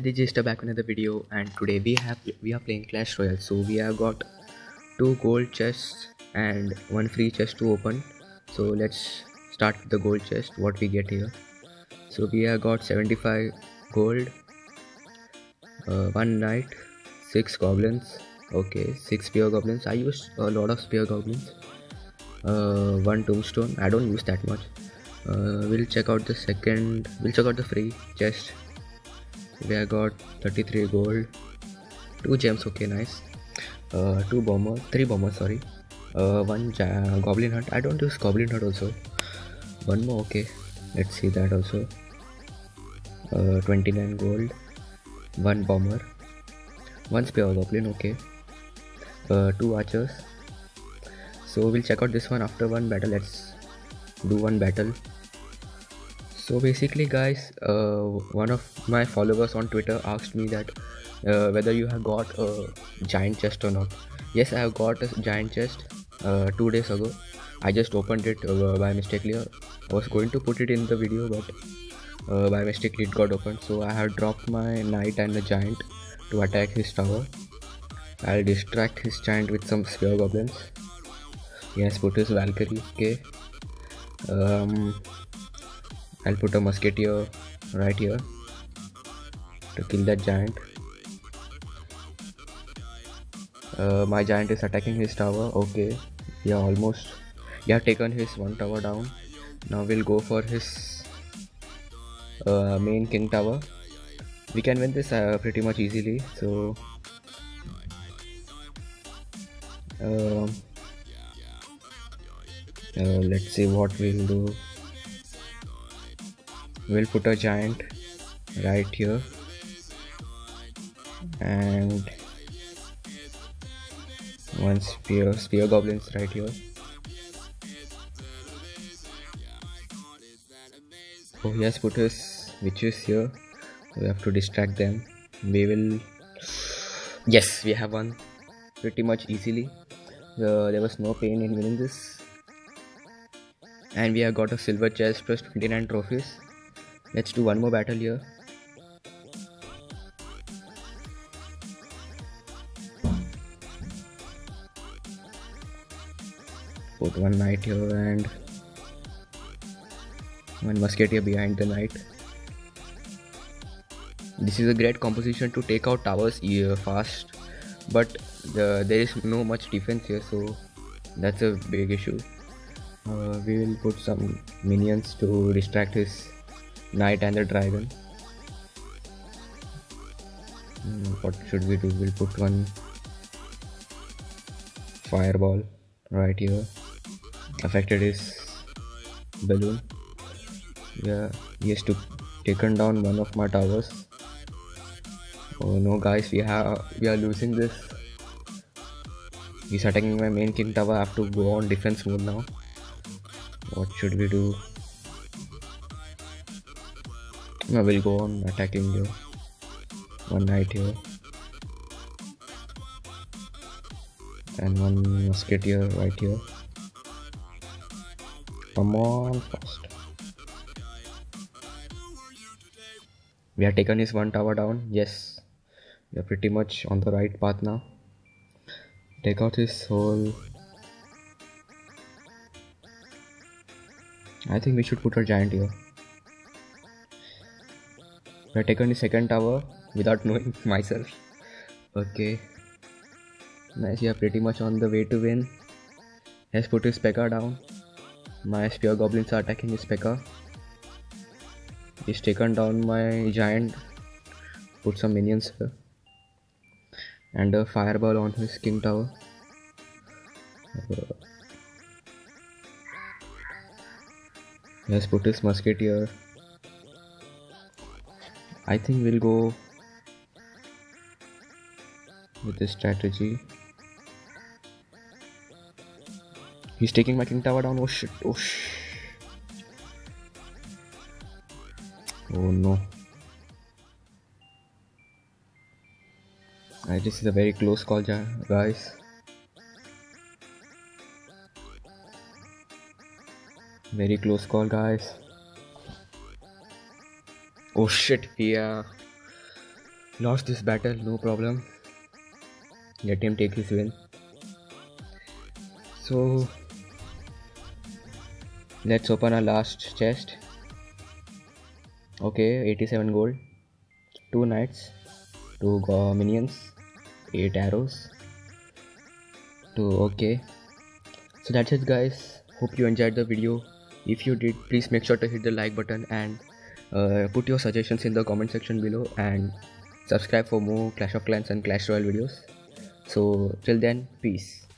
guys, just back another video, and today we are playing Clash Royale. So we have got 2 gold chests and 1 free chest to open. So let's start with the gold chest. What we get here? So we have got 75 gold, 1 knight, 6 goblins. Okay, 6 spear goblins. I used a lot of spear goblins. 1 tombstone. I don't use that much. We'll check out the free chest. We have got 33 gold, 2 gems. Okay, nice. 3 bombers. Sorry. 1 goblin hunt. I don't use goblin hunt also. 1 more. Okay, let's see that also. 29 gold, 1 bomber, 1 spear goblin. Okay. 2 archers. So we'll check out this one after 1 battle. Let's do 1 battle. So basically guys, one of my followers on Twitter asked me that whether you have got a giant chest or not. Yes, I have got a giant chest 2 days ago. I just opened it by mistake. I was going to put it in the video, but by mistake it got opened. So I have dropped my knight and the giant to attack his tower. I'll distract his giant with some spear goblins. Yes, put his Valkyrie. Okay. I'll put a musketeer right here to kill that giant. My giant is attacking his tower. Okay, yeah, almost. Yeah, taken his 1 tower down. Now we'll go for his main king tower. We can win this pretty much easily. So let's see what we'll do. We'll put a giant right here, and 1 spear goblins right here. Oh, he has put his witches here. We have to distract them. We will. Yes, we have won pretty much easily. There was no pain in winning this, and we have got a silver chest plus 29 trophies. Let's do 1 more battle here. Put 1 knight here and 1 musketeer behind the knight. This is a great composition to take out towers fast, but there is no much defense here, so that's a big issue. We will put some minions to distract his knight and the dragon. What should we do? We'll put 1 fireball right here. Affected his balloon. Yeah, he has to taken down 1 of my towers. Oh no guys, we are losing this. He's attacking my main king tower. I have to go on defense mode now. What should we do? I will go on attacking you. 1 knight here and 1 musketeer right here. Come on fast. We have taken his 1 tower down. Yes, we are pretty much on the right path now. Take out his whole. I think we should put a giant here. I have taken the 2nd tower without knowing myself. Okay. Nice, you are pretty much on the way to win. He has put his P.E.K.K.A down. My spear goblins are attacking his P.E.K.K.A. He's taken down my giant. Put some minions here. And a fireball on his king tower. He has put his musketeer. I think we'll go with this strategy. He's taking my king tower down. Oh shit, oh shh. Oh no. This is a very close call, guys. Very close call, guys. Oh shit, yeah. Lost this battle, no problem. Let him take his win. So let's open our last chest. Okay, 87 gold, 2 knights, 2 minions, 8 arrows. Okay, so that's it guys. Hope you enjoyed the video. If you did, please make sure to hit the like button and put your suggestions in the comment section below, and subscribe for more Clash of Clans and Clash Royale videos. So till then, peace.